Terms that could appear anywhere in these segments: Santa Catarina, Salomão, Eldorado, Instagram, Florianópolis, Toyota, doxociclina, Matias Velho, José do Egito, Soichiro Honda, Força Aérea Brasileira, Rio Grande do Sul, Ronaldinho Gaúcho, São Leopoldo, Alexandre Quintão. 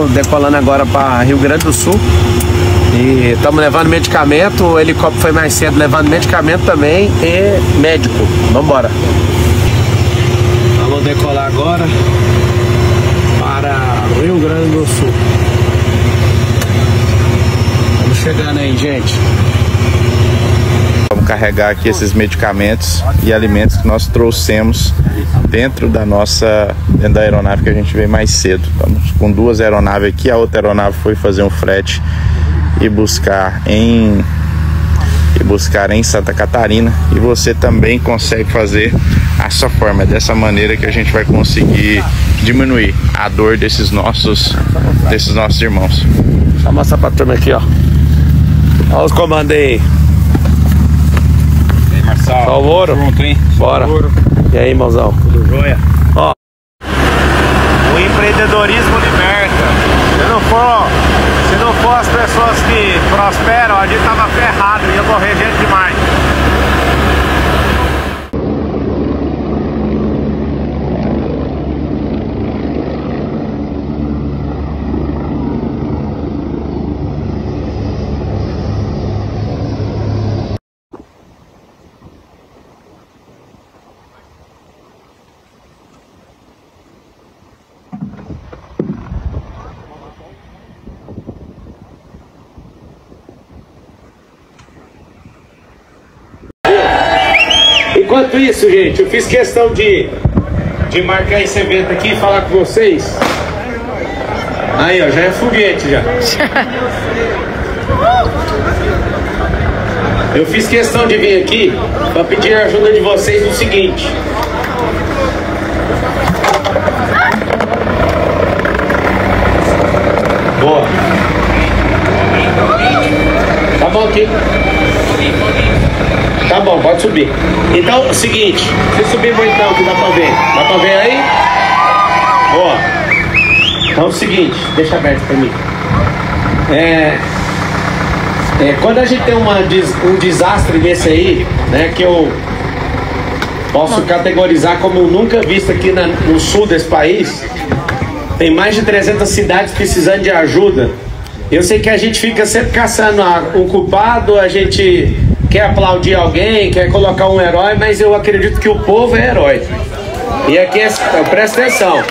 Estamos decolando agora para Rio Grande do Sul. E estamos levando medicamento. O helicóptero foi mais cedo levando medicamento também e médico. Vamos embora. Vamos decolar agora para Rio Grande do Sul. Estamos chegando aí, gente. Vamos carregar aqui esses medicamentos e alimentos que nós trouxemos dentro da aeronave que a gente veio mais cedo. Estamos com duas aeronaves aqui, a outra aeronave foi fazer um frete e buscar em Santa Catarina, e você também consegue fazer a sua forma. É dessa maneira que a gente vai conseguir diminuir a dor desses nossos irmãos. Deixa eu mostrar pra turma aqui, ó. Olha os comandos aí. Salvoro, bora. E aí, irmãozão? Tudo jóia? Ó, o empreendedorismo liberta. Se não for as pessoas que prosperam, a gente tava ferrado, ia morrer gente demais. Enquanto isso, gente, eu fiz questão de marcar esse evento aqui e falar com vocês. Aí, ó, já é foguete, já. Eu fiz questão de vir aqui para pedir a ajuda de vocês no seguinte. Boa. Tá bom aqui. Tá bom, pode subir. Então, é o seguinte, se subir muito não, que dá pra ver. Dá pra ver aí? Ó. Então é o seguinte, deixa aberto pra mim. Quando a gente tem um desastre desse aí, né, que eu posso categorizar como nunca visto aqui no sul desse país, tem mais de 300 cidades precisando de ajuda. Eu sei que a gente fica sempre caçando o culpado, a gente quer aplaudir alguém, quer colocar um herói, mas eu acredito que o povo é herói. E aqui, presta atenção,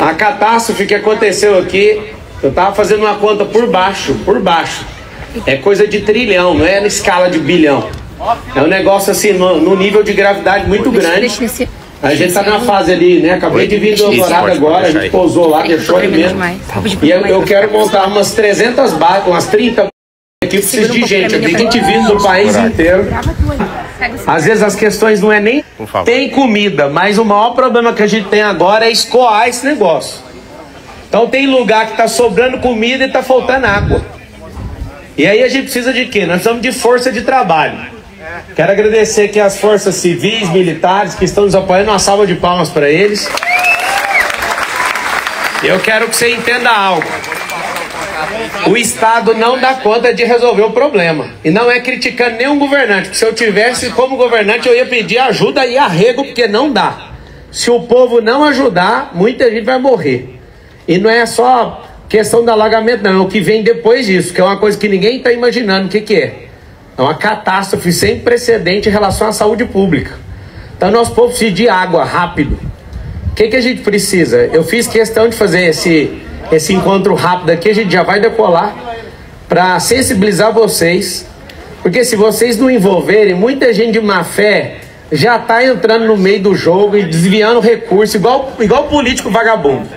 a catástrofe que aconteceu aqui, eu tava fazendo uma conta por baixo. É coisa de trilhão, não é na escala de bilhão. É um negócio assim, no nível de gravidade muito grande. A gente tá na fase ali, né? Acabei de vir do Eldorado agora, a gente pousou lá, deixou ali mesmo. E eu quero montar umas 300 barcas, umas 30 aqui. Precisa de gente, tem gente vindo do país inteiro. Às vezes as questões não é nem tem comida, mas o maior problema que a gente tem agora é escoar esse negócio. Então tem lugar que tá sobrando comida e tá faltando água. E aí a gente precisa de quê? Nós precisamos de força de trabalho. Quero agradecer aqui as forças civis, militares que estão nos apoiando. Uma salva de palmas para eles. Eu quero que você entenda algo. O Estado não dá conta de resolver o problema. E não é criticando nenhum governante, porque se eu tivesse como governante eu ia pedir ajuda e arrego, porque não dá. Se o povo não ajudar, muita gente vai morrer. E não é só questão do alagamento, não. É o que vem depois disso, que é uma coisa que ninguém está imaginando o que é. É uma catástrofe sem precedente em relação à saúde pública. Então nosso povo precisa de água, rápido. O que a gente precisa? Eu fiz questão de fazer esse encontro rápido aqui. A gente já vai decolar para sensibilizar vocês, porque se vocês não envolverem, muita gente de má fé já está entrando no meio do jogo e desviando recurso, igual político vagabundo.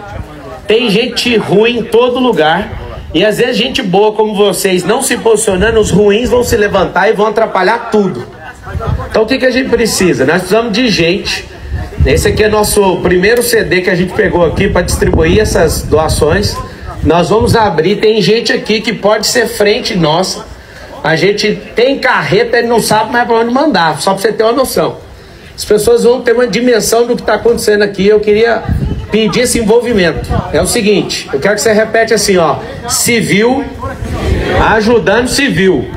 Tem gente ruim em todo lugar. E às vezes gente boa como vocês não se posicionando, os ruins vão se levantar e vão atrapalhar tudo. Então o que a gente precisa? Nós precisamos de gente. Esse aqui é nosso primeiro CD que a gente pegou aqui para distribuir essas doações. Nós vamos abrir, tem gente aqui que pode ser frente nossa. A gente tem carreta, ele não sabe mais para onde mandar, só para você ter uma noção. As pessoas vão ter uma dimensão do que está acontecendo aqui. Eu queria pedir esse envolvimento. É o seguinte, eu quero que você repete assim, ó: civil ajudando civil.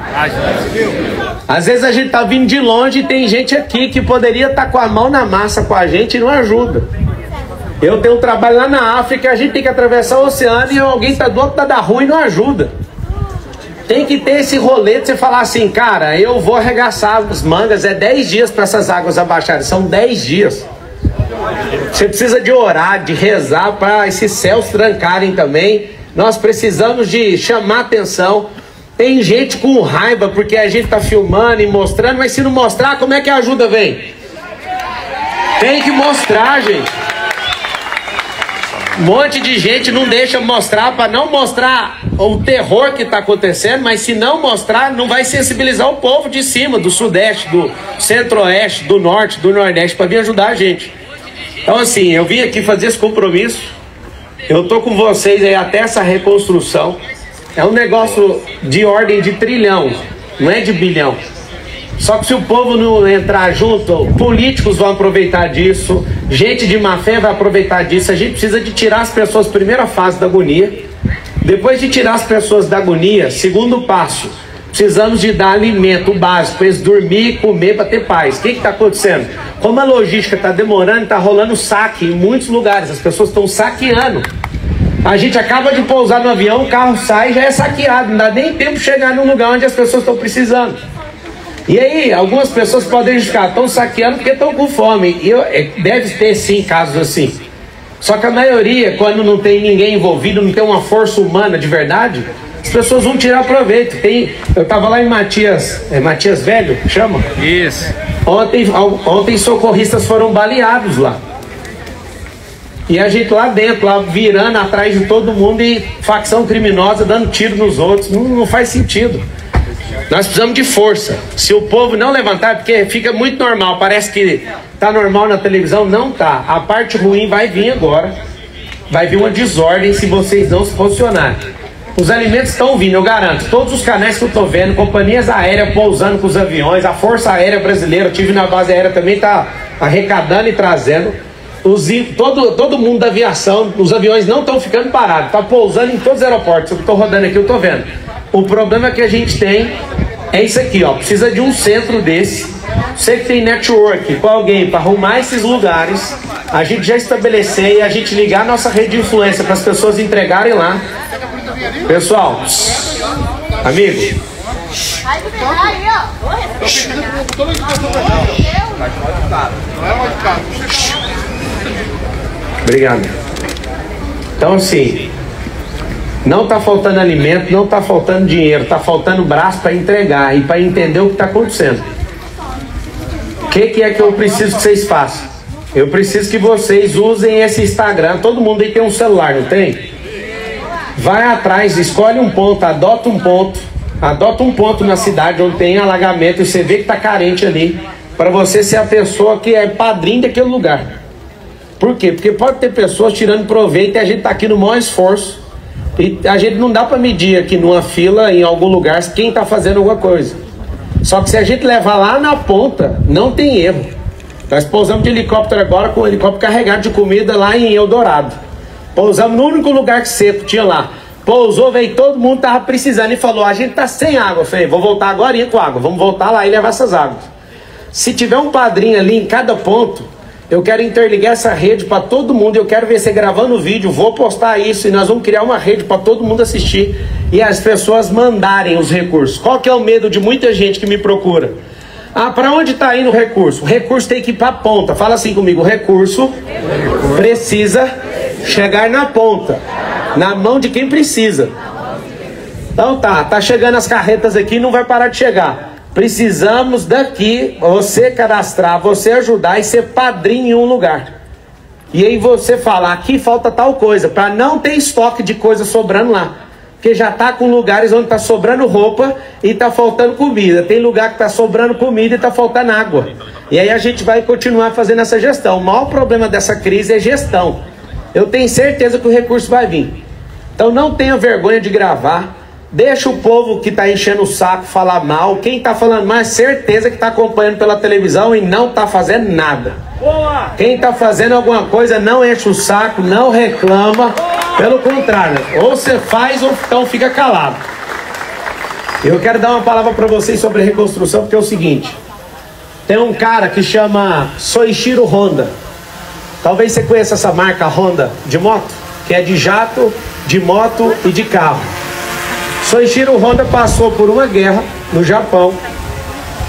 Às vezes a gente tá vindo de longe e tem gente aqui que poderia estar com a mão na massa com a gente e não ajuda. Eu tenho um trabalho lá na África, a gente tem que atravessar o oceano e alguém tá do outro lado da rua e não ajuda. Tem que ter esse rolê de você falar assim, cara, eu vou arregaçar as mangas, é 10 dias para essas águas abaixarem, são 10 dias. Você precisa de orar, de rezar para esses céus trancarem também. Nós precisamos de chamar atenção. Tem gente com raiva porque a gente tá filmando e mostrando, mas se não mostrar, como é que a ajuda vem? Tem que mostrar, gente. Um monte de gente não deixa mostrar para não mostrar o terror que está acontecendo, mas se não mostrar, não vai sensibilizar o povo de cima, do sudeste, do centro-oeste, do norte, do nordeste, para vir ajudar a gente. Então assim, eu vim aqui fazer esse compromisso, eu tô com vocês aí até essa reconstrução, é um negócio de ordem de trilhão, não é de bilhão. Só que se o povo não entrar junto, políticos vão aproveitar disso, gente de má fé vai aproveitar disso. A gente precisa de tirar as pessoas, primeira fase da agonia. Depois de tirar as pessoas da agonia, segundo passo, precisamos de dar alimento básico, eles dormir, comer, para ter paz. O que está acontecendo? Como a logística está demorando, está rolando saque em muitos lugares, as pessoas estão saqueando. A gente acaba de pousar no avião, o carro sai e já é saqueado, não dá nem tempo de chegar num lugar onde as pessoas estão precisando. E aí, algumas pessoas podem ficar tão saqueando porque estão com fome. E deve ter sim casos assim. Só que a maioria, quando não tem ninguém envolvido, não tem uma força humana de verdade, as pessoas vão tirar proveito. Eu estava lá em Matias, Matias Velho, chama? Isso. Ontem socorristas foram baleados lá. E a gente lá dentro, lá virando atrás de todo mundo e facção criminosa dando tiro nos outros. Não faz sentido. Nós precisamos de força. Se o povo não levantar, porque fica muito normal, parece que tá normal na televisão, não tá. A parte ruim vai vir agora. Vai vir uma desordem se vocês não se posicionarem. Os alimentos estão vindo, eu garanto. Todos os canais que eu tô vendo, companhias aéreas pousando com os aviões, a Força Aérea Brasileira, eu tive na base aérea também, tá arrecadando e trazendo. Todo mundo da aviação, os aviões não estão ficando parados, tá pousando em todos os aeroportos. Eu tô rodando aqui, eu tô vendo. O problema que a gente tem é isso aqui, ó. Precisa de um centro desse. Você que tem network com alguém para arrumar esses lugares, a gente já estabelecer e a gente ligar a nossa rede de influência para as pessoas entregarem lá. Pessoal, amigo, obrigado. Então assim, não está faltando alimento, não está faltando dinheiro, está faltando braço para entregar e para entender o que está acontecendo. O que é que eu preciso que vocês façam? Eu preciso que vocês usem esse Instagram. Todo mundo aí tem um celular, não tem? Vai atrás, escolhe um ponto, adota um ponto. Adota um ponto na cidade onde tem alagamento e você vê que está carente ali, para você ser a pessoa que é padrinho daquele lugar. Por quê? Porque pode ter pessoas tirando proveito e a gente está aqui no maior esforço. E a gente não dá para medir aqui numa fila, em algum lugar, quem está fazendo alguma coisa. Só que se a gente levar lá na ponta, não tem erro. Nós pousamos de helicóptero agora, com o helicóptero carregado de comida lá em Eldorado. Pousamos no único lugar que seco tinha lá. Pousou, veio todo mundo, tava precisando e falou, a gente tá sem água. Eu falei, vou voltar agora com água, vamos voltar lá e levar essas águas. Se tiver um padrinho ali em cada ponto, eu quero interligar essa rede para todo mundo. Eu quero ver você gravando o vídeo, vou postar isso e nós vamos criar uma rede para todo mundo assistir e as pessoas mandarem os recursos. Qual que é o medo de muita gente que me procura? Ah, para onde está indo o recurso? O recurso tem que ir para a ponta. Fala assim comigo, o recurso precisa chegar na ponta, na mão de quem precisa. Então tá chegando as carretas aqui, não vai parar de chegar. Precisamos daqui, você cadastrar, você ajudar e ser padrinho em um lugar. E aí você fala, aqui falta tal coisa, para não ter estoque de coisa sobrando lá. Porque já tá com lugares onde tá sobrando roupa e tá faltando comida. Tem lugar que tá sobrando comida e tá faltando água. E aí a gente vai continuar fazendo essa gestão. O maior problema dessa crise é gestão. Eu tenho certeza que o recurso vai vir. Então não tenha vergonha de gravar. Deixa o povo que está enchendo o saco falar mal. Quem está falando mal, certeza que está acompanhando pela televisão e não está fazendo nada. Boa! Quem está fazendo alguma coisa, não enche o saco, não reclama. Boa! Pelo contrário, ou você faz ou então fica calado. Eu quero dar uma palavra para vocês sobre reconstrução, porque é o seguinte. Tem um cara que chama Soichiro Honda. Talvez você conheça essa marca Honda de moto, que é de jato, de moto e de carro. Soichiro Honda passou por uma guerra no Japão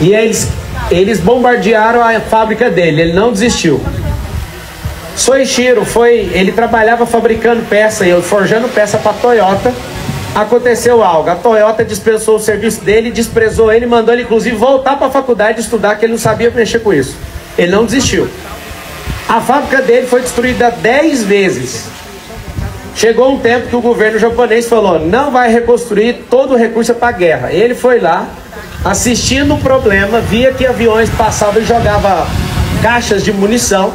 e eles bombardearam a fábrica dele, ele não desistiu. Soichiro ele trabalhava fabricando peça e forjando peça para a Toyota. Aconteceu algo, a Toyota dispensou o serviço dele, desprezou ele, mandou ele inclusive voltar para a faculdade estudar, que ele não sabia mexer com isso. Ele não desistiu. A fábrica dele foi destruída 10 vezes. Chegou um tempo que o governo japonês falou, não vai reconstruir, todo o recurso é para a guerra. Ele foi lá, assistindo o problema, via que aviões passavam e jogavam caixas de munição.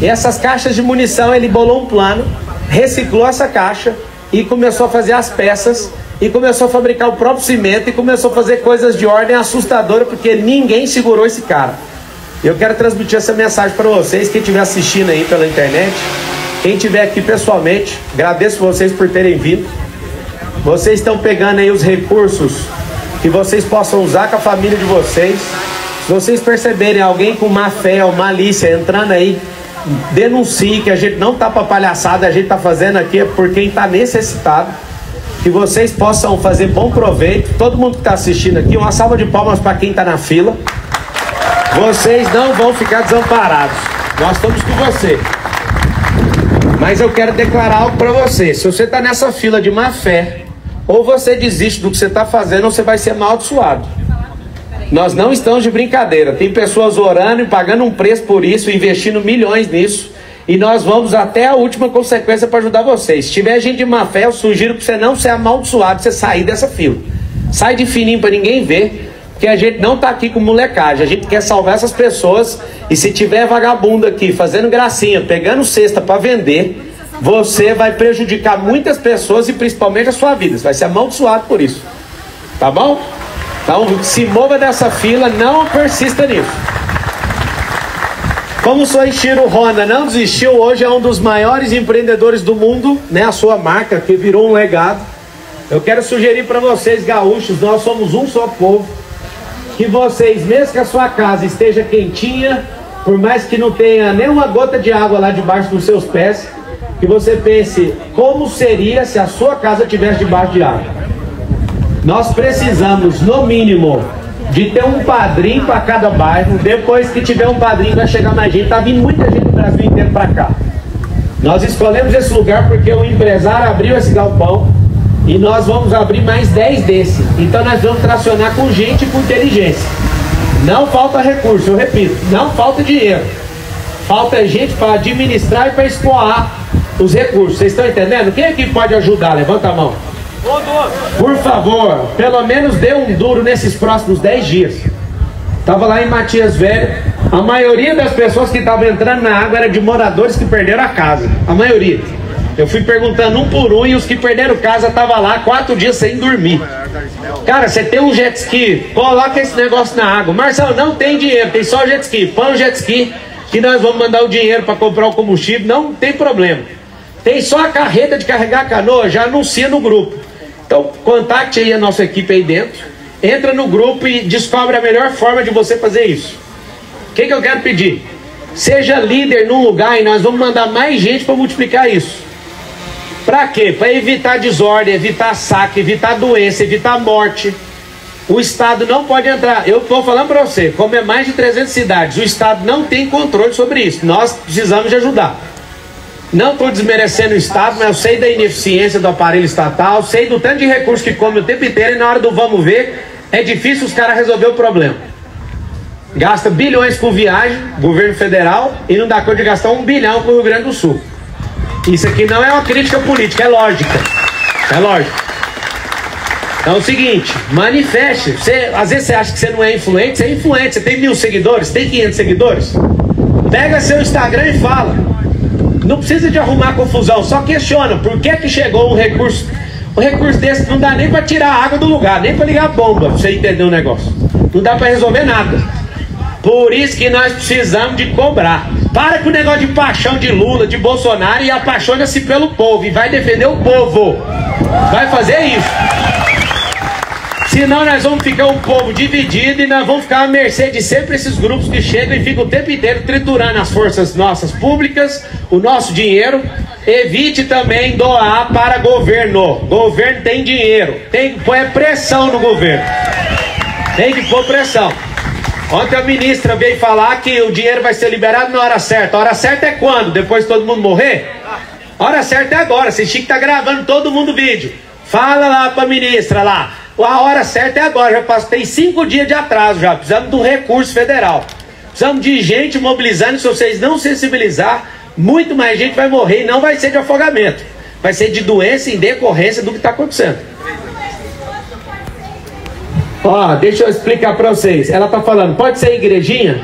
E essas caixas de munição, ele bolou um plano, reciclou essa caixa, e começou a fazer as peças, e começou a fabricar o próprio cimento, e começou a fazer coisas de ordem assustadora, porque ninguém segurou esse cara. Eu quero transmitir essa mensagem para vocês, quem estiver assistindo aí pela internet, quem estiver aqui pessoalmente, agradeço vocês por terem vindo. Vocês estão pegando aí os recursos que vocês possam usar com a família de vocês. Se vocês perceberem alguém com má fé ou malícia entrando aí, denuncie, que a gente não tá para palhaçada, a gente tá fazendo aqui é por quem tá necessitado. Que vocês possam fazer bom proveito. Todo mundo que tá assistindo aqui, uma salva de palmas para quem tá na fila. Vocês não vão ficar desamparados. Nós estamos com você. Mas eu quero declarar algo para você. Se você tá nessa fila de má fé, ou você desiste do que você tá fazendo, ou você vai ser amaldiçoado. Nós não estamos de brincadeira. Tem pessoas orando e pagando um preço por isso, investindo milhões nisso. E nós vamos até a última consequência para ajudar vocês. Se tiver gente de má fé, eu sugiro que você não seja amaldiçoado, você sair dessa fila. Sai de fininho para ninguém ver, porque a gente não está aqui com molecagem. A gente quer salvar essas pessoas. E se tiver vagabundo aqui fazendo gracinha, pegando cesta para vender, você vai prejudicar muitas pessoas e principalmente a sua vida. Você vai ser amaldiçoado por isso. Tá bom? Então, se mova dessa fila, não persista nisso. Como o Soichiro Honda não desistiu, hoje é um dos maiores empreendedores do mundo, né? A sua marca, que virou um legado. Eu quero sugerir para vocês, gaúchos, nós somos um só povo, que vocês, mesmo que a sua casa esteja quentinha, por mais que não tenha nenhuma gota de água lá debaixo dos seus pés, que você pense como seria se a sua casa estivesse debaixo de água. Nós precisamos, no mínimo, de ter um padrinho para cada bairro. Depois que tiver um padrinho, vai chegar mais gente. Está vindo muita gente do Brasil inteiro para cá. Nós escolhemos esse lugar porque o empresário abriu esse galpão e nós vamos abrir mais 10 desses. Então nós vamos tracionar com gente e com inteligência. Não falta recurso, eu repito, não falta dinheiro. Falta gente para administrar e para escoar os recursos. Vocês estão entendendo? Quem aqui pode ajudar? Levanta a mão. Por favor, pelo menos dê um duro nesses próximos 10 dias. Estava lá em Matias Velho. A maioria das pessoas que estavam entrando na água era de moradores que perderam a casa. A maioria. Eu fui perguntando um por um e os que perderam casa estavam lá 4 dias sem dormir. Cara, você tem um jet ski, coloca esse negócio na água. Marcelo, não tem dinheiro, tem só jet ski. Põe o jet ski que nós vamos mandar o dinheiro para comprar o combustível, não tem problema. Tem só a carreta de carregar a canoa, já anuncia no grupo. Então, contacte aí a nossa equipe aí dentro, entra no grupo e descobre a melhor forma de você fazer isso. O que eu quero pedir? Seja líder num lugar e nós vamos mandar mais gente para multiplicar isso. Para quê? Para evitar desordem, evitar saque, evitar doença, evitar morte. O Estado não pode entrar. Eu estou falando para você, como é mais de 300 cidades, o Estado não tem controle sobre isso. Nós precisamos de ajudar. Não estou desmerecendo o Estado, mas eu sei da ineficiência do aparelho estatal, sei do tanto de recursos que come o tempo inteiro e na hora do vamos ver, é difícil os caras resolver o problema. Gasta bilhões com viagem, governo federal, e não dá conta de gastar 1 bilhão com o Rio Grande do Sul. Isso aqui não é uma crítica política, é lógica. É lógico. Então é o seguinte, manifeste. Você, às vezes você acha que você não é influente, você é influente, você tem 1000 seguidores, tem 500 seguidores. Pega seu Instagram e fala. Não precisa de arrumar confusão, só questiona por que chegou um recurso desse não dá nem para tirar a água do lugar, nem para ligar a bomba, pra você entender o negócio. Não dá para resolver nada. Por isso que nós precisamos de cobrar. Para com o negócio de paixão de Lula, de Bolsonaro e apaixona-se pelo povo e vai defender o povo. Vai fazer isso. Senão nós vamos ficar um povo dividido e nós vamos ficar à mercê de sempre esses grupos que chegam e ficam o tempo inteiro triturando as forças nossas públicas, o nosso dinheiro. Evite também doar para governo. Governo tem dinheiro. Tem que pôr pressão no governo. Tem que pôr pressão. Ontem a ministra veio falar que o dinheiro vai ser liberado na hora certa. A hora certa é quando? Depois todo mundo morrer? A hora certa é agora. Esse Chico tá gravando todo mundo vídeo. Fala lá pra ministra lá. A hora certa é agora, já passei 5 dias de atraso já, precisamos do recurso federal. Precisamos de gente mobilizando, se vocês não sensibilizar, muito mais gente vai morrer e não vai ser de afogamento. Vai ser de doença em decorrência do que está acontecendo. Ó, deixa eu explicar para vocês. Ela tá falando, pode ser igrejinha?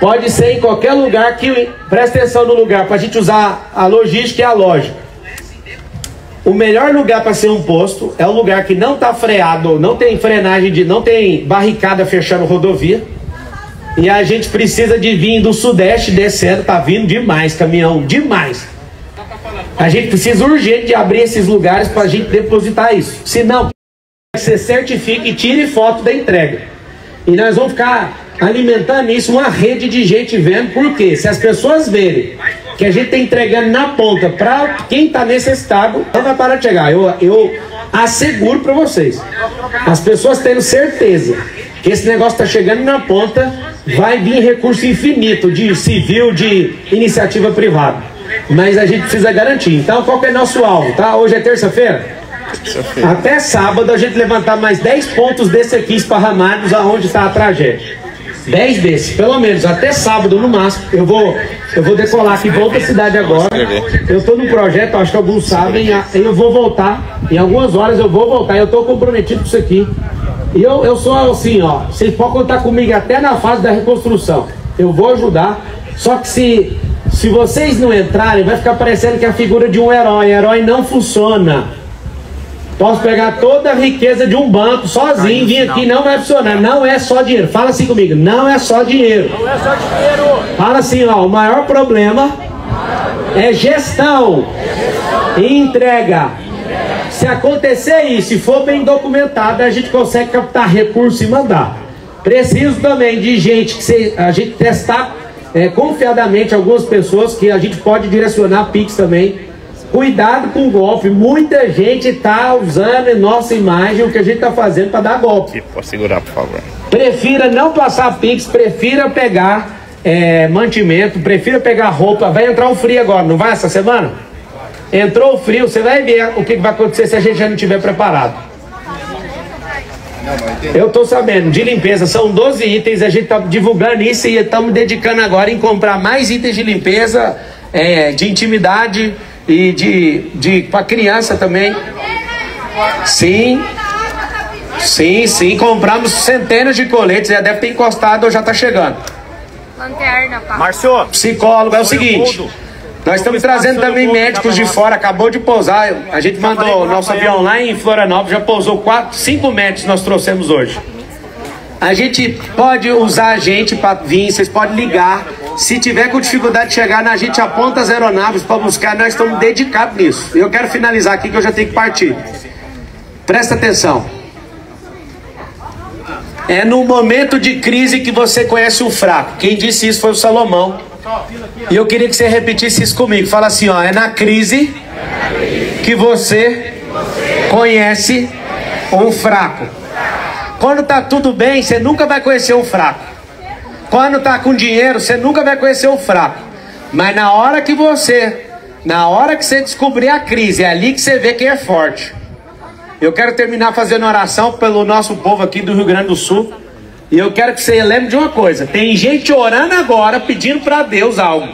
Pode ser em qualquer lugar que... Presta atenção no lugar, para a gente usar a logística e a lógica. O melhor lugar para ser um posto é um lugar que não está freado, não tem frenagem, não tem barricada fechando rodovia. E a gente precisa de vir do sudeste descendo, tá vindo demais, caminhão, demais. A gente precisa urgente de abrir esses lugares para a gente depositar isso. Se não, você certifique e tire foto da entrega. E nós vamos ficar alimentando isso, uma rede de gente vendo, porque se as pessoas verem que a gente está entregando na ponta para quem está necessitado, não vai parar de chegar. Eu asseguro para vocês. As pessoas tendo certeza que esse negócio está chegando na ponta, vai vir recurso infinito de civil, de iniciativa privada. Mas a gente precisa garantir. Então, qual que é nosso alvo, tá? Hoje é terça-feira. Até sábado a gente levantar mais 10 pontos desse aqui esparramados aonde está a tragédia. 10 desses, pelo menos, até sábado no máximo. Eu vou decolar aqui para outra cidade agora. Eu estou num projeto, acho que alguns sabem. Eu vou voltar, em algumas horas eu vou voltar. Eu estou comprometido com isso aqui. E eu sou assim, ó. Vocês podem contar comigo até na fase da reconstrução. Eu vou ajudar. Só que se vocês não entrarem, vai ficar parecendo que é a figura de um herói. Herói não funciona. Posso pegar toda a riqueza de um banco sozinho, vir aqui, não vai funcionar. Não é só dinheiro. Fala assim comigo, não é só dinheiro. Não é só dinheiro. Fala assim, ó, o maior problema é gestão e entrega. Se acontecer isso, se for bem documentado, a gente consegue captar recurso e mandar. Preciso também de gente que a gente testar confiadamente algumas pessoas que a gente pode direcionar Pix também. Cuidado com o golpe, muita gente está usando a nossa imagem, o que a gente está fazendo para dar golpe. Pode segurar, por favor. Prefira não passar Pix, prefira pegar mantimento, prefira pegar roupa. Vai entrar o frio agora, não vai essa semana? Entrou o frio, você vai ver o que vai acontecer se a gente já não estiver preparado. Eu estou sabendo, de limpeza são 12 itens, a gente está divulgando isso e estamos dedicando agora em comprar mais itens de limpeza, de intimidade... E para criança também. Sim. Sim, sim. Compramos centenas de coletes. Já deve ter encostado ou já está chegando. Lanterna, pá. Marcio, psicólogo, é o seguinte. Nós estamos trazendo também médicos de fora. Acabou de pousar. A gente mandou nosso avião lá em Florianópolis. Já pousou 5 médicos nós trouxemos hoje. A gente pode usar a gente para vir, vocês podem ligar. Se tiver com dificuldade de chegar, a gente aponta as aeronaves para buscar, nós estamos dedicados nisso. Eu quero finalizar aqui que eu já tenho que partir. Presta atenção. É no momento de crise que você conhece o fraco. Quem disse isso foi o Salomão. E eu queria que você repetisse isso comigo. Fala assim, ó, é na crise que você conhece um fraco. Quando tá tudo bem, você nunca vai conhecer o fraco. Quando tá com dinheiro, você nunca vai conhecer o fraco. Mas na hora que você descobrir a crise, é ali que você vê quem é forte. Eu quero terminar fazendo oração pelo nosso povo aqui do Rio Grande do Sul. E eu quero que você lembre de uma coisa. Tem gente orando agora, pedindo para Deus algo.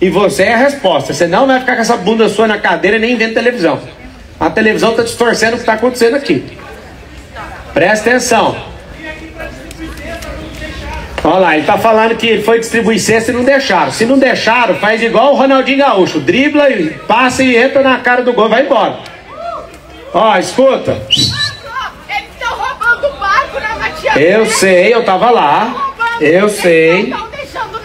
E você é a resposta. Você não vai ficar com essa bunda sua na cadeira, nem vendo televisão. A televisão tá distorcendo o que tá acontecendo aqui. Presta atenção. Olha lá, ele tá falando que ele foi distribuir cesta e não deixaram. Se não deixaram, faz igual o Ronaldinho Gaúcho. Dribla, e passa e entra na cara do gol, vai embora. Ó, escuta. Eles estão roubando o barco na Matias Velho. Eu sei, eu tava lá. Eu sei.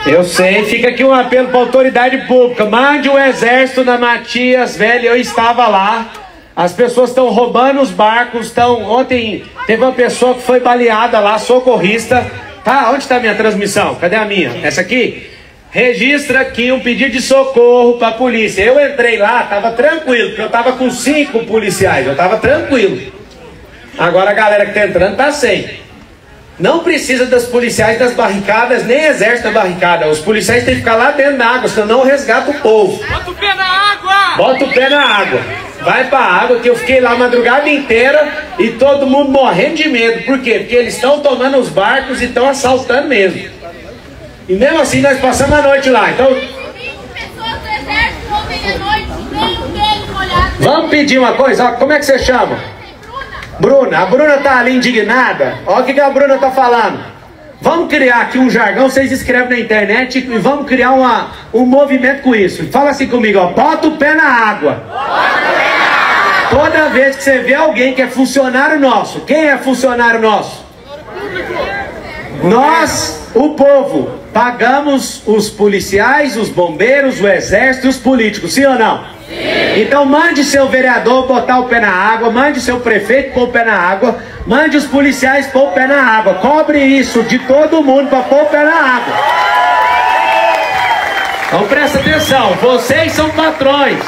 Eu sei, fica aqui um apelo pra autoridade pública. Mande um exército na Matias Velho, eu estava lá. As pessoas estão roubando os barcos, estão... Ontem teve uma pessoa que foi baleada lá, socorrista. Tá, onde está a minha transmissão? Cadê a minha? Essa aqui? Registra aqui um pedido de socorro para a polícia. Eu entrei lá, estava tranquilo, porque eu estava com 5 policiais, eu estava tranquilo. Agora a galera que está entrando está sem. Não precisa dos policiais das barricadas, nem exército da barricada. Os policiais têm que ficar lá dentro da água, senão não resgata o povo. Bota o pé na água! Bota o pé na água. Vai pra água, que eu fiquei lá a madrugada inteira e todo mundo morrendo de medo. Por quê? Porque eles estão tomando os barcos e estão assaltando mesmo. E mesmo assim nós passamos a noite lá. Então... 20 pessoas do exército roubem a noite, meio molhado. Vamos pedir uma coisa, ó, como é que você chama? Bruna, a Bruna tá ali indignada. Olha o que a Bruna tá falando. Vamos criar aqui um jargão, vocês escrevem na internet e vamos criar um movimento com isso. Fala assim comigo, ó, bota o pé na água. Toda vez que você vê alguém que é funcionário nosso, quem é funcionário nosso? Nós, o povo, pagamos os policiais, os bombeiros, o exército e os políticos, sim ou não? Sim. Então mande seu vereador botar o pé na água, mande seu prefeito pôr o pé na água, mande os policiais pôr o pé na água, cobre isso de todo mundo para pôr o pé na água. Então presta atenção, vocês são patrões.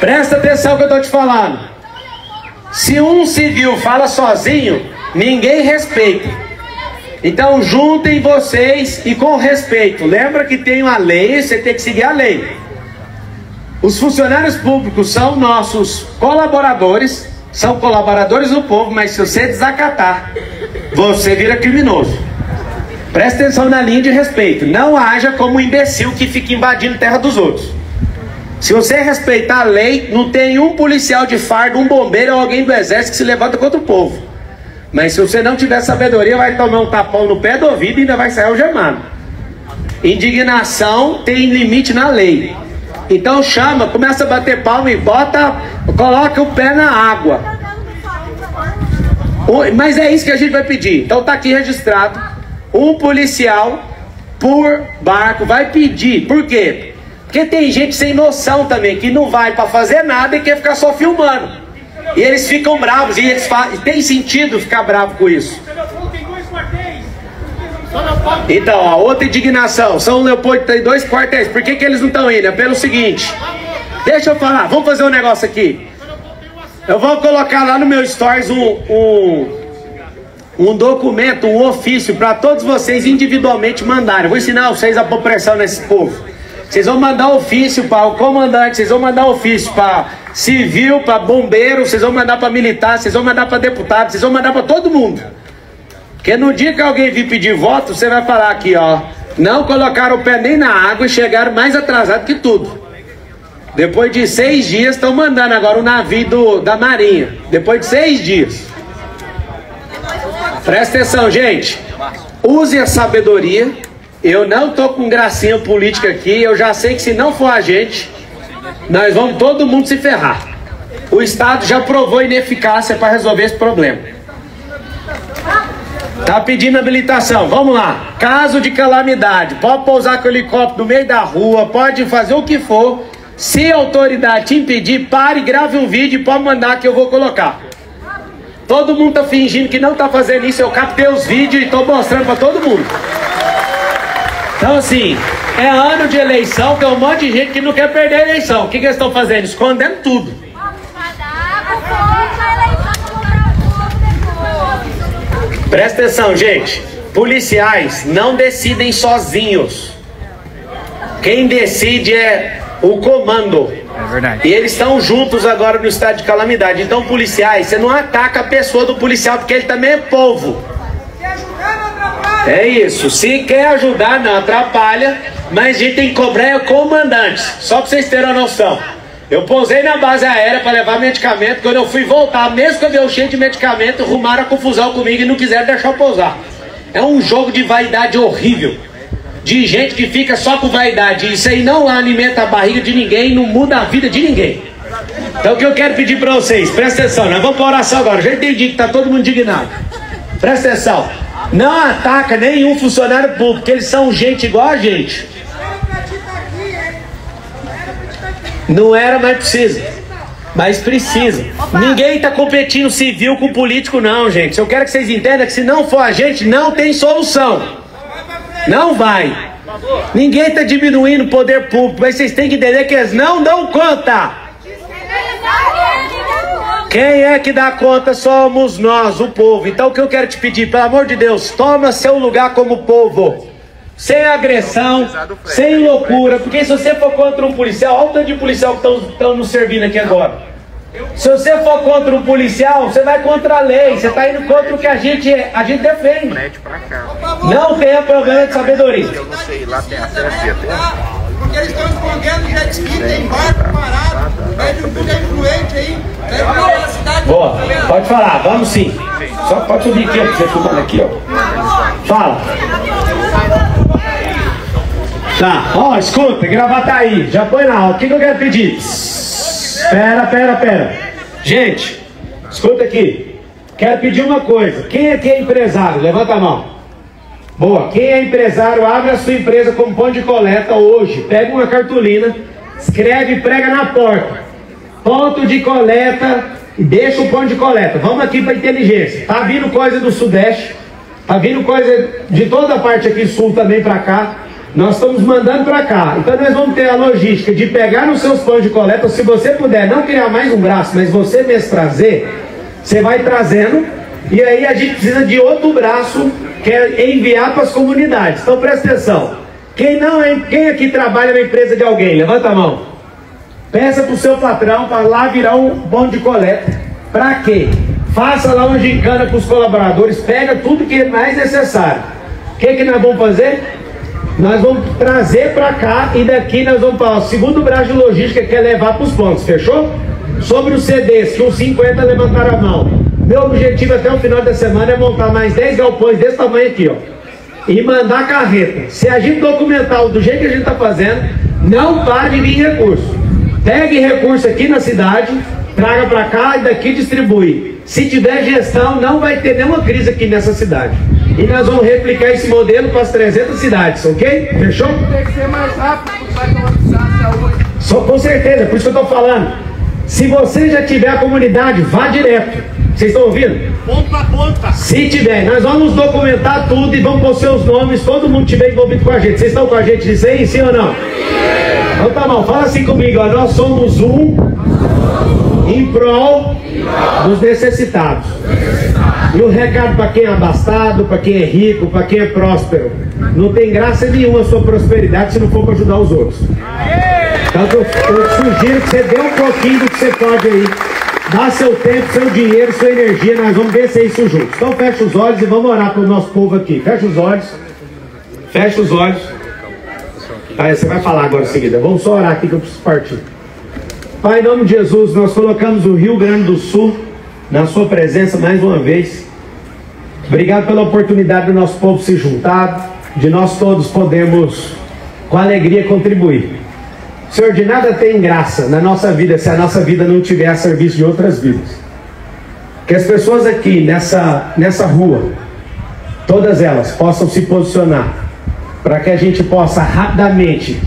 Presta atenção que eu tô te falando. Se um civil fala sozinho, ninguém respeita. Então juntem vocês e com respeito. Lembra que tem uma lei, você tem que seguir a lei. Os funcionários públicos são nossos colaboradores, são colaboradores do povo, mas se você desacatar, você vira criminoso. Presta atenção na linha de respeito. Não haja como um imbecil que fica invadindo terra dos outros. Se você respeitar a lei, não tem um policial de fardo, um bombeiro ou alguém do exército que se levanta contra o povo. Mas se você não tiver sabedoria, vai tomar um tapão no pé do ouvido e ainda vai sair algemado. Indignação tem limite na lei. Então chama, começa a bater palma e bota, coloca o pé na água. Mas é isso que a gente vai pedir. Então tá aqui registrado, um policial por barco vai pedir. Por quê? Porque tem gente sem noção também, que não vai pra fazer nada e quer ficar só filmando. E eles ficam bravos, e eles fazem, tem sentido ficar bravo com isso. Então, ó, outra indignação. São Leopoldo tem 2 quartéis. Por que que eles não estão indo? É pelo seguinte. Deixa eu falar. Vamos fazer um negócio aqui. Eu vou colocar lá no meu stories um documento, um ofício para todos vocês individualmente mandarem. Eu vou ensinar vocês a pôr pressão nesse povo. Vocês vão mandar ofício para o comandante, vocês vão mandar ofício para civil, para bombeiro, vocês vão mandar para militar, vocês vão mandar para deputado, vocês vão mandar para todo mundo. Porque no dia que alguém vir pedir voto, você vai falar aqui, ó, não colocaram o pé nem na água e chegaram mais atrasado que tudo. Depois de 6 dias, estão mandando agora o navio da Marinha. Depois de 6 dias. Presta atenção, gente. Use a sabedoria. Eu não tô com gracinha política aqui. Eu já sei que se não for a gente, nós vamos todo mundo se ferrar. O Estado já provou ineficácia para resolver esse problema. Tá pedindo habilitação, vamos lá. Caso de calamidade, pode pousar com o helicóptero no meio da rua, pode fazer o que for. Se a autoridade te impedir, pare, grave um vídeo e pode mandar que eu vou colocar. Todo mundo tá fingindo que não tá fazendo isso, eu captei os vídeos e tô mostrando pra todo mundo. Então assim, é ano de eleição, tem um monte de gente que não quer perder a eleição. O que que eles estão fazendo? Escondendo tudo. Presta atenção, gente. Policiais não decidem sozinhos. Quem decide é o comando. É verdade. E eles estão juntos agora no estado de calamidade. Então, policiais, você não ataca a pessoa do policial, porque ele também é povo. Se ajudar, não atrapalha. É isso. Se quer ajudar, não atrapalha. Mas a gente tem que cobrar comandantes. Só para vocês terem a noção. Eu pousei na base aérea para levar medicamento. Quando eu fui voltar, mesmo que eu dei cheio de medicamento, arrumaram a confusão comigo e não quiseram deixar eu pousar. É um jogo de vaidade horrível. De gente que fica só com vaidade. Isso aí não alimenta a barriga de ninguém, não muda a vida de ninguém. Então o que eu quero pedir para vocês, presta atenção, nós vamos para oração agora. Já entendi que está todo mundo indignado. Presta atenção. Não ataca nenhum funcionário público, porque eles são gente igual a gente. Não era, mas precisa. Mas precisa. Ninguém tá competindo civil com político, não, gente. Eu quero que vocês entendam que se não for a gente, não tem solução. Não vai. Ninguém tá diminuindo o poder público, mas vocês têm que entender que eles não dão conta. Quem é que dá conta somos nós, o povo. Então o que eu quero te pedir, pelo amor de Deus, toma seu lugar como povo. Sem agressão, sem loucura. Porque se você for contra um policial, olha o tanto de policial que estão nos servindo aqui agora. Se você for contra um policial, você vai contra a lei. Você está indo contra o que a gente defende. Não tem problema de sabedoria. Eu não sei, lá tem acesso até. Porque eles estão escondendo jet ski, tem barco parado, pede um pouco influente aí, pede uma cidade. Boa, pode falar, vamos sim. Só pode subir aqui, ó, você filmando aqui, ó. Fala. Tá, ó, escuta, gravata aí, já põe lá, ó, o que eu quero pedir? Pera. Gente, escuta aqui, quero pedir uma coisa, quem aqui é empresário? Levanta a mão. Boa, quem é empresário, abre a sua empresa como ponto de coleta hoje. Pega uma cartolina, escreve e prega na porta. Ponto de coleta, e deixa o ponto de coleta. Vamos aqui para a inteligência. Tá vindo coisa do Sudeste, tá vindo coisa de toda a parte aqui sul também para cá. Nós estamos mandando para cá. Então nós vamos ter a logística de pegar nos seus pontos de coleta. Se você puder não criar mais um braço, mas você mesmo trazer, você vai trazendo. E aí a gente precisa de outro braço, que é enviar para as comunidades. Então presta atenção. Quem aqui trabalha na empresa de alguém, levanta a mão. Peça para o seu patrão para lá virar um ponto de coleta. Para quê? Faça lá uma gincana para os colaboradores, pega tudo que é mais necessário. O que nós vamos fazer? Nós vamos trazer para cá e daqui nós vamos para o segundo braço de logística, que é levar para os pontos, fechou? Sobre os CDs, que uns 50 levantaram a mão. Meu objetivo até o final da semana é montar mais 10 galpões desse tamanho aqui, ó. E mandar carreta. Se a gente documentar do jeito que a gente está fazendo, não pare de vir recurso. Pegue recurso aqui na cidade, traga para cá e daqui distribui. Se tiver gestão, não vai ter nenhuma crise aqui nessa cidade. E nós vamos replicar esse modelo para as 300 cidades, ok? Fechou? Tem que ser mais rápido, vai valorizar a saúde. Só com certeza, por isso que eu estou falando. Se você já tiver a comunidade, vá direto. Vocês estão ouvindo? Ponta a ponta. Se tiver, nós vamos documentar tudo e vamos pôr seus nomes, todo mundo tiver envolvido com a gente. Vocês estão com a gente disso aí, sim ou não? Sim. Então tá bom, fala assim comigo, ó. Nós somos um em prol dos necessitados. E o recado para quem é abastado, para quem é rico, para quem é próspero. Não tem graça nenhuma a sua prosperidade se não for para ajudar os outros. Então eu sugiro que você dê um pouquinho do que você pode aí. Dá seu tempo, seu dinheiro, sua energia. Nós vamos vencer isso juntos. Então fecha os olhos e vamos orar para o nosso povo aqui. Fecha os olhos. Fecha os olhos. Aí você vai falar agora em seguida. Vamos só orar aqui que eu preciso partir. Pai, em nome de Jesus, nós colocamos o Rio Grande do Sul na sua presença mais uma vez. Obrigado pela oportunidade do nosso povo se juntar, de nós todos podermos com alegria contribuir. Senhor, de nada tem graça na nossa vida se a nossa vida não estiver a serviço de outras vidas. Que as pessoas aqui, nessa rua, todas elas possam se posicionar para que a gente possa rapidamente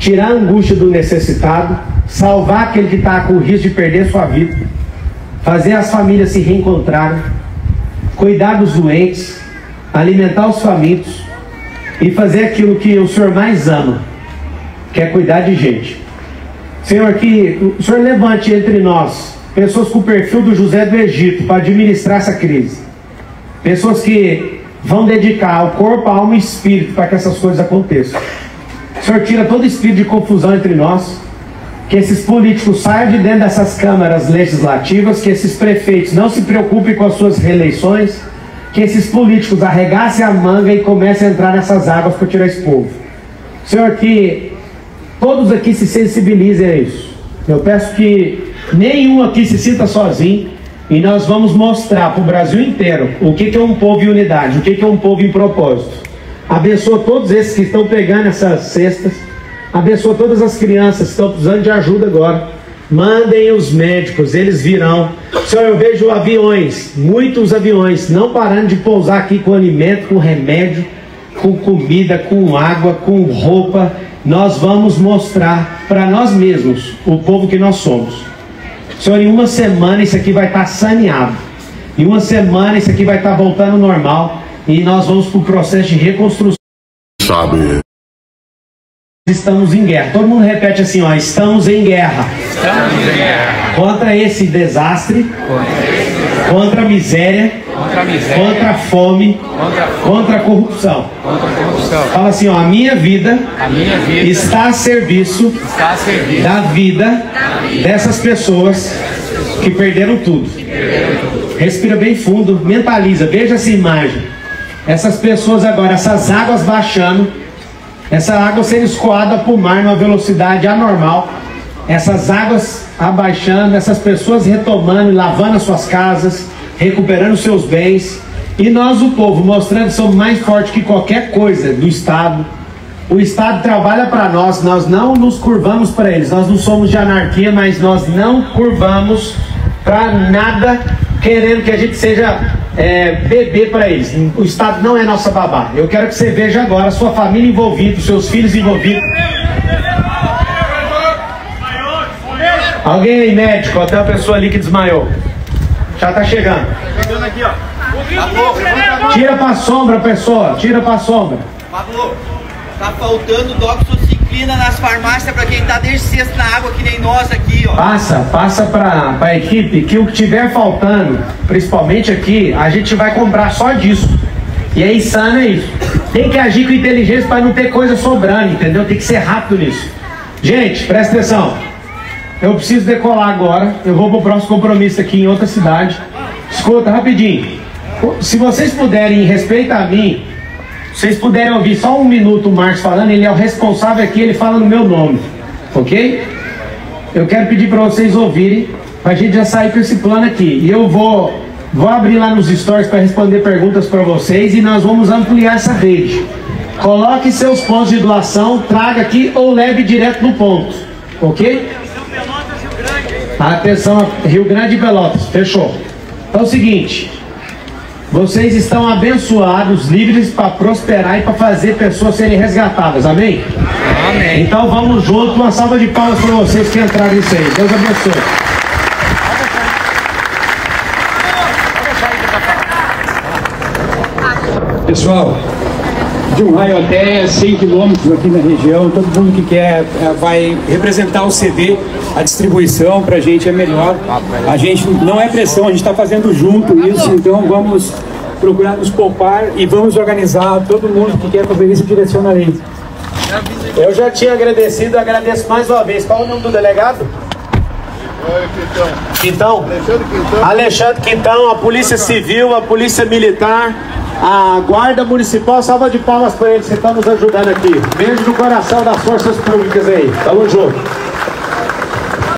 tirar a angústia do necessitado, salvar aquele que está com risco de perder sua vida, fazer as famílias se reencontrarem, cuidar dos doentes, alimentar os famintos e fazer aquilo que o Senhor mais ama, que é cuidar de gente. Senhor, que o Senhor levante entre nós pessoas com o perfil do José do Egito para administrar essa crise. Pessoas que vão dedicar o corpo, a alma e espírito para que essas coisas aconteçam. Senhor, tira todo espírito de confusão entre nós. Que esses políticos saiam de dentro dessas câmaras legislativas. Que esses prefeitos não se preocupem com as suas reeleições. Que esses políticos arregassem a manga e comecem a entrar nessas águas para tirar esse povo. Senhor, que todos aqui se sensibilizem a isso. Eu peço que nenhum aqui se sinta sozinho e nós vamos mostrar para o Brasil inteiro o que é um povo em unidade, o que é um povo em propósito. Abençoa todos esses que estão pegando essas cestas, abençoa todas as crianças que estão precisando de ajuda agora. Mandem os médicos, eles virão. Senhor, eu vejo aviões, muitos aviões, não parando de pousar aqui com alimento, com remédio, com comida, com água, com roupa. Nós vamos mostrar para nós mesmos o povo que nós somos. Senhor, em uma semana isso aqui vai estar saneado. Em uma semana isso aqui vai estar voltando ao normal. E nós vamos para o processo de reconstrução. Sabe? Estamos em guerra. Todo mundo repete assim, ó. Estamos em guerra. Estamos em guerra. Contra esse desastre. Contra a miséria. Contra a miséria. Contra a fome. Contra a corrupção. Contra a corrupção. Fala assim, ó. A minha vida está a serviço, da vida dessas pessoas que perderam tudo. Respira bem fundo. Mentaliza. Veja essa imagem. Essas pessoas agora, essas águas baixando. Essa água sendo escoada para o mar numa velocidade anormal. Essas águas abaixando, essas pessoas retomando, lavando as suas casas, recuperando seus bens. E nós, o povo, mostrando que somos mais fortes que qualquer coisa do Estado. O Estado trabalha para nós não nos curvamos para eles. Nós não somos de anarquia, mas nós não curvamos para nada, querendo que a gente seja... bebê para eles. O Estado não é nossa babá. Eu quero que você veja agora sua família envolvida, seus filhos envolvidos. Alguém aí, médico? Até uma pessoa ali que desmaiou. Já tá chegando. Tira pra sombra, pessoal. Tira pra sombra. Pablo, tá faltando doxociclina nas farmácias para quem tá desde sexta na água, que nem nós aqui, ó. Passa para a equipe que o que tiver faltando, principalmente aqui, a gente vai comprar só disso. E é insano isso. Tem que agir com inteligência para não ter coisa sobrando, entendeu? Tem que ser rápido nisso. Gente, presta atenção. Eu preciso decolar agora. Eu vou pro próximo compromisso aqui em outra cidade. Escuta, rapidinho. Se vocês puderem, em respeito a mim, se vocês puderem ouvir só um minuto o Marcos falando, ele é o responsável aqui, ele fala no meu nome, ok? Eu quero pedir para vocês ouvirem, para a gente já sair com esse plano aqui. E eu vou abrir lá nos stories para responder perguntas para vocês e nós vamos ampliar essa rede. Coloque seus pontos de doação, traga aqui ou leve direto no ponto, ok? Atenção, Rio Grande e Pelotas, fechou. Então é o seguinte... Vocês estão abençoados, livres para prosperar e para fazer pessoas serem resgatadas, amém? Amém. Então vamos junto, uma salva de palmas para vocês que entraram nisso aí. Deus abençoe. Pessoal, de um raio até 100 quilômetros aqui na região, todo mundo que quer vai representar o CD. A distribuição pra gente é melhor. A gente não é pressão, a gente está fazendo junto isso, então vamos procurar nos poupar e vamos organizar todo mundo que quer fazer isso direcionamento. Eu já tinha agradecido, agradeço mais uma vez. Qual o nome do delegado? Quintão. Alexandre Quintão, a Polícia Civil, a Polícia Militar, a Guarda Municipal, salva de palmas para eles que estão nos ajudando aqui. Beijo no coração das forças públicas aí. Tamo junto.